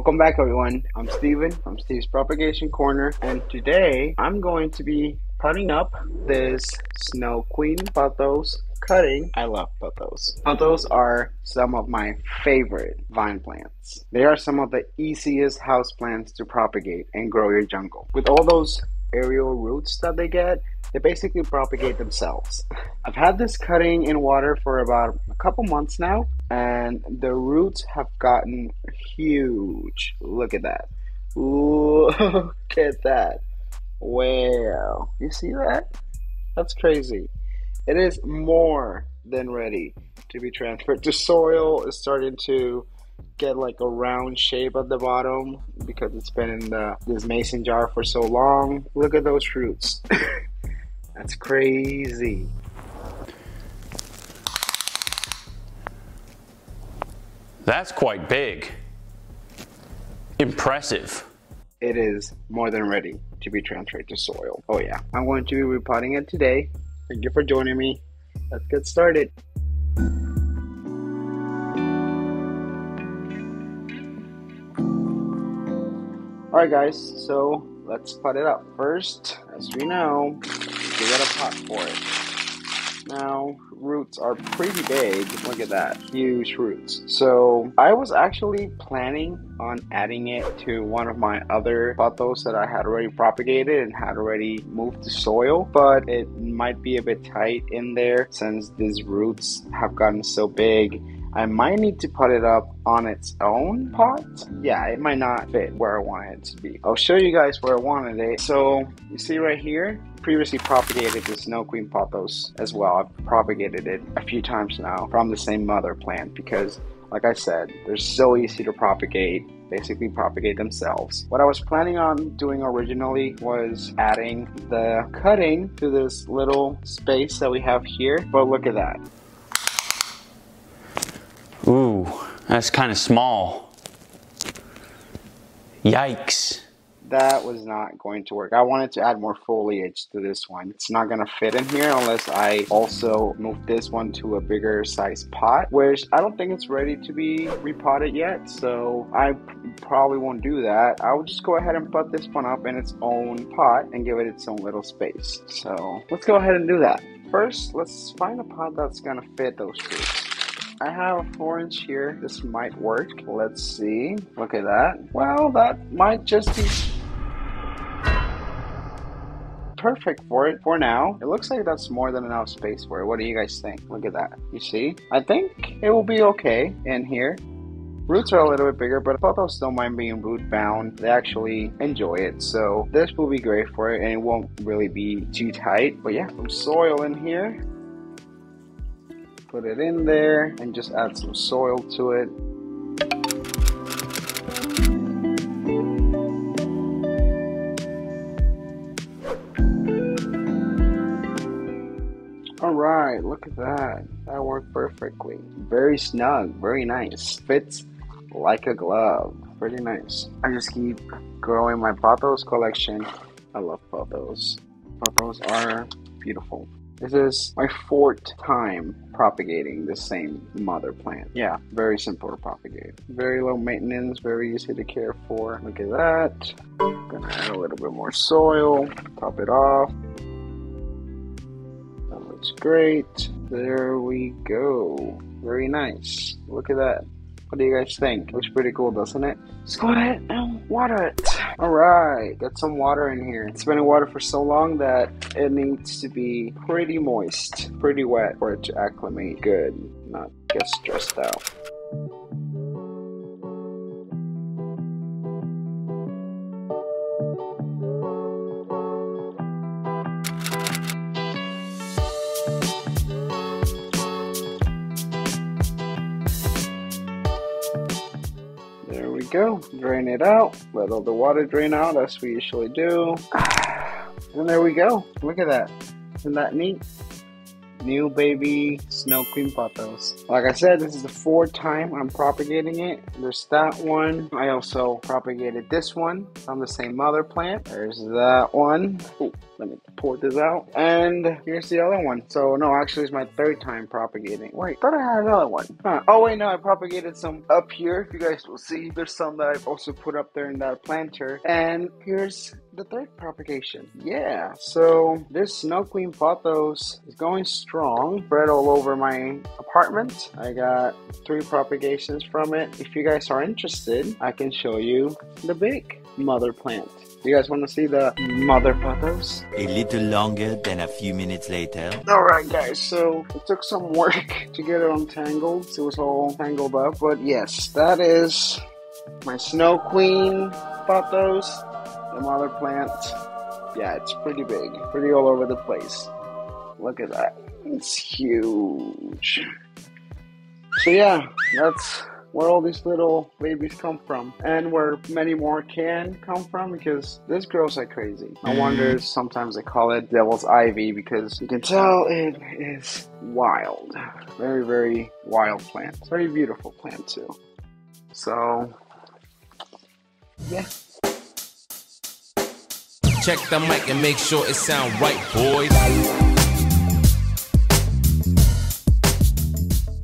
Welcome back, everyone. I'm Steven from Steve's Propagation Corner, and today I'm going to be putting up this Snow Queen Pothos cutting. I love pothos. Pothos are some of my favorite vine plants. They are some of the easiest house plants to propagate and grow your jungle. With all those aerial roots that they get, they basically propagate themselves. I've had this cutting in water for about a couple months now, and the roots have gotten huge. Look at that. Look at that. Wow. You see that? That's crazy. It is more than ready to be transferred. The soil is starting to get like a round shape at the bottom because it's been in this mason jar for so long. Look at those roots. That's crazy. That's quite big. Impressive. It is more than ready to be transferred to soil. Oh yeah, I'm going to be repotting it today. Thank you for joining me. Let's get started. Alright guys, so let's pot it up. First, as we know, we got a pot for it. Now, roots are pretty big. Look at that, huge roots. So I was actually planning on adding it to one of my other pothos that I had already propagated and had already moved to soil, but it might be a bit tight in there since these roots have gotten so big. I might need to pot it up on its own pot. Yeah, it might not fit where I want it to be. I'll show you guys where I wanted it. So you see right here, previously propagated the Snow Queen Pothos as well. I've propagated it a few times now from the same mother plant because, like I said, they're so easy to propagate, basically propagate themselves. What I was planning on doing originally was adding the cutting to this little space that we have here, but look at that. Ooh, that's kind of small. Yikes. That was not going to work. I wanted to add more foliage to this one. It's not gonna fit in here unless I also move this one to a bigger size pot, which I don't think it's ready to be repotted yet, so I probably won't do that. I will just go ahead and put this one up in its own pot and give it its own little space. So let's go ahead and do that. First, let's find a pot that's gonna fit those roots. I have a 4-inch here. This might work. Let's see. Look at that. Well, that might just be perfect for it for now. It looks like that's more than enough space for it. What do you guys think? Look at that. You see? I think it will be okay in here. Roots are a little bit bigger, but pothos don't mind being root bound. They actually enjoy it, so this will be great for it and it won't really be too tight. But yeah, some soil in here. Put it in there and just add some soil to it. All right, look at that. That worked perfectly. Very snug, very nice. Fits like a glove. Pretty nice. I just keep growing my pothos collection. I love pothos. Pothos are beautiful. This is my 4th time propagating the same mother plant. Yeah, very simple to propagate. Very low maintenance, very easy to care for. Look at that. Gonna add a little bit more soil, top it off. That looks great. There we go. Very nice. Look at that. What do you guys think? Looks pretty cool, doesn't it? Let's go ahead and water it. All right, got some water in here. It's been in water for so long that it needs to be pretty moist, pretty wet for it to acclimate good, not get stressed out. Go drain it out, let all the water drain out as we usually do, and there we go. Look at that. Isn't that neat? New baby Snow Queen Pothos. Like I said, this is the 4th time I'm propagating it. There's that one. I also propagated this one from the same mother plant. There's that one. Ooh, let me poured this out, and here's the other one. So no, actually it's my third time propagating. Wait, thought I had another one. Huh. Oh wait, no, I propagated some up here. If you guys will see, there's some that I've also put up there in that planter, and here's the third propagation. Yeah, so this Snow Queen Pothos is going strong. Spread all over my apartment. I got 3 propagations from it. If you guys are interested, I can show you the big mother plant. You guys want to see the mother pothos? A little longer than a few minutes later. Alright guys, so it took some work to get it untangled. It was all tangled up, but yes, that is my Snow Queen Pothos, the mother plant. Yeah, it's pretty big, pretty all over the place. Look at that, it's huge. So yeah, that's where all these little babies come from, and where many more can come from, because this grows like crazy. I wonder, sometimes they call it Devil's Ivy because you can tell it is wild. Very, very wild plant. Very beautiful plant too. So, yeah. Check the mic and make sure it sound right, boys.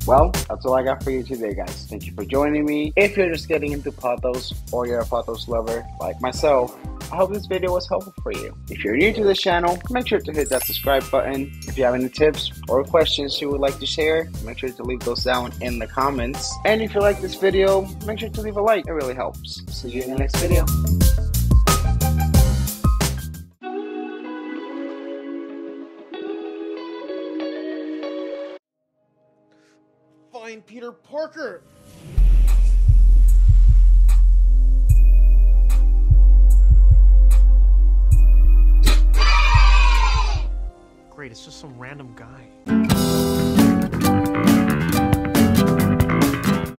Well, that's all I got for you today, guys. Thank you for joining me. If you're just getting into pothos, or you're a pothos lover like myself, I hope this video was helpful for you. If you're new to this channel, make sure to hit that subscribe button. If you have any tips or questions you would like to share, make sure to leave those down in the comments. And if you like this video, make sure to leave a like. It really helps. See you in the next video. Peter Parker. Great, it's just some random guy.